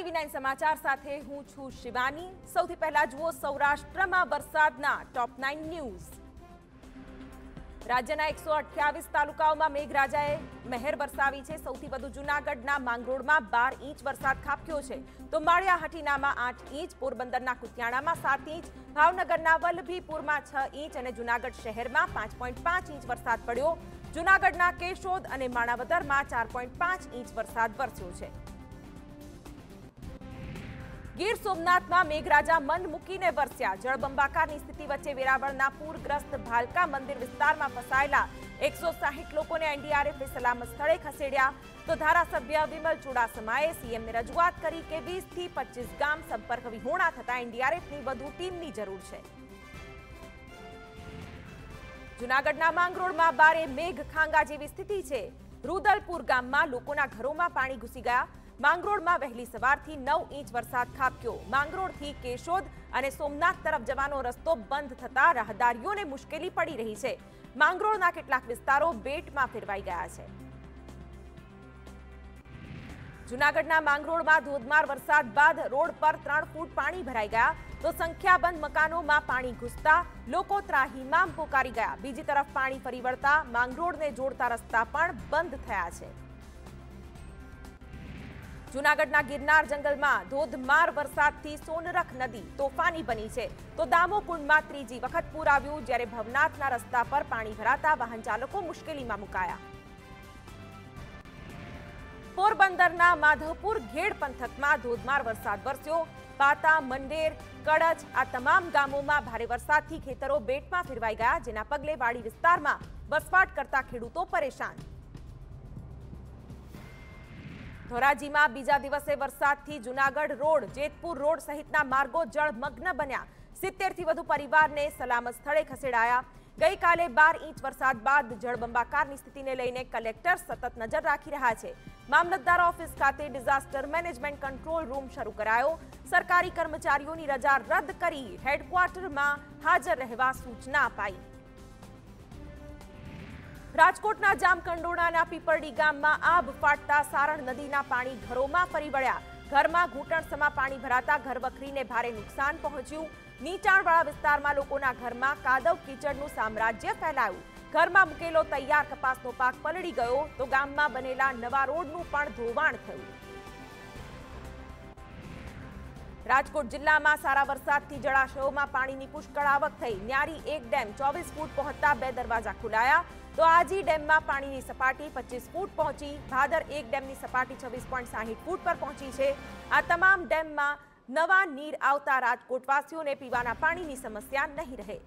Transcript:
ટીવીના સમાચાર સાથે હું છું શિવાની। સૌથી પહેલા જુઓ સૌરાષ્ટ્રમાં વરસાદના ટોપ 9 ન્યૂઝ। રાજ્યના 128 તાલુકાઓમાં મેઘરાજાએ મહેર વરસાવી છે। સૌથી વધુ જુનાગઢના માંગરોળમાં 12 ઇંચ વરસાદ ખાબક્યો છે, તો માળિયા હાટીનામાં 8 ઇંચ, પોરબંદરના કુતિયાણામાં 7 ઇંચ, ભાવનગરના વલ્લભીપુરમાં 6 ઇંચ અને જુનાગઢ શહેરમાં 5.5 ઇંચ વરસાદ પડ્યો। જુનાગઢના કેશોદ અને માણાવદરમાં 4.5 ઇંચ વરસાદ વરસ્યો છે। ગીર સોમનાથમાં મેઘરાજા મન મૂકીને વરસ્યા। જળબંબાકારની સ્થિતિ વચ્ચે વેરાવળના પૂરગ્રસ્ત ભાલકા મંદિર વિસ્તારમાં ફસાયેલા 160 લોકોને એનડીઆરએફે સલામત સ્થળે ખસેડ્યા। તો ધારાસભ્ય વિમલ ચુડાસમાએ સીએમને રજૂઆત કરી કે 20 થી 25 ગામ સંપર્ક વિહોણા થતા એનડીઆરએફની વધુ ટીમની જરૂર છે। જુનાગઢના માંગરોળમાં ભારે મેઘ ખાંગા જેવી સ્થિતિ છે। રૂદલપુર ગામમાં લોકોના ઘરોમાં પાણી ઘૂસી ગયા। માંગરોળમાં વહેલી સવારથી 9 ઇંચ વરસાદ ખાબક્યો। માંગરોળથી કેશોદ અને સોમનાથ તરફ જવાનો રસ્તો બંધ થતા રાહદારીઓને મુશ્કેલી પડી રહી છે। માંગરોળના કેટલાક વિસ્તારો બેટમાં ફેરવાઈ ગયા છે। જૂનાગઢના માંગરોળમાં ધોધમાર વરસાદ બાદ રોડ પર 3 ફૂટ પાણી ભરાઈ ગયા, તો સંખ્યાબંધ મકાનોમાં પાણી ઘૂસતા લોકો ત્રાહીમામ પોકારી ગયા। બીજી તરફ પાણી ફરી વળતા માંગરોળને જોડતા રસ્તા પણ બંધ થયા છે। જૂનાગઢના ગિરનાર જંગલમાં ધોધમાર વરસાદથી સોનરખ નદી તોફાની બની છે। તો દામોકુંડમાં 3જી વખત પૂર આવ્યું, જ્યારે ભવનાથના રસ્તા પર પાણી ભરાતા વાહન ચાલકો મુશ્કેલીમાં મુકાયા। પોરબંદરના માધવપુર ઘેડ પંથકમાં ધોધમાર વરસાદ વરસ્યો। પાતા, મંડેર, કડચ આ તમામ ગામોમાં ભારે વરસાદથી ખેતરો બેટમાં ફેરવાઈ ગયા, જેના પગલે વાડી વિસ્તારમાં વસવાટ કરતા ખેડૂતો પરેશાન। ધોરાજીમાં બીજા દિવસે વરસાદથી જુનાગઢ રોડ, જેતપુર રોડ સહિતના માર્ગો જળમગ્ન બન્યા। 70થી વધુ પરિવારને સલામત સ્થળે ખસેડાયા। ગઈકાલે 12 ઇંચ વરસાદ બાદ જળબંબાકારની સ્થિતિને લઈને કલેક્ટર સતત નજર રાખી રહ્યા છે। મામલતદાર ઓફિસ ખાતે ડિઝાસ્ટર મેનેજમેન્ટ કંટ્રોલ રૂમ શરૂ કરાયો। સરકારી કર્મચારીઓની રજા રદ કરી હેડક્વાર્ટરમાં હાજર રહેવા સૂચના અપાઈ। રાજકોટના જામકંડોળાના પીપરડી ગામમાં આબ ફાટતા સારણ નદીના પાણી ઘરોમાં ફરી વળ્યા। ઘરમાં ઘૂંટણસમાં પાણી ભરાતા ઘરવખરીને ભારે નુકસાન પહોંચ્યું। નીચાણવાળા વિસ્તારમાં લોકોના ઘરમાં કાદવ કીચડનું સામ્રાજ્ય ફેલાયું। ઘરમાં મૂકેલો તૈયાર કપાસનો પાક પલળી ગયો, તો ગામમાં બનેલા નવા રોડનું પણ ધોવાણ થયું। રાજકોટ જિલ્લામાં સારા વરસાદથી જળાશયોમાં પાણીની પુષ્કળ આવક થઈ। ન્યારી 1 ડેમ 24 ફૂટ પહોંચતા 2 દરવાજા ખોલાયા। તો આજી ડેમમાં પાણીની સપાટી 25 ફૂટ પહોંચી। ભાદર 1 ડેમની સપાટી 26.60 ફૂટ પર પહોંચી છે। આ તમામ ડેમમાં નવા નીર આવતા રાજકોટવાસીઓને પીવાના પાણીની સમસ્યા નહીં રહે।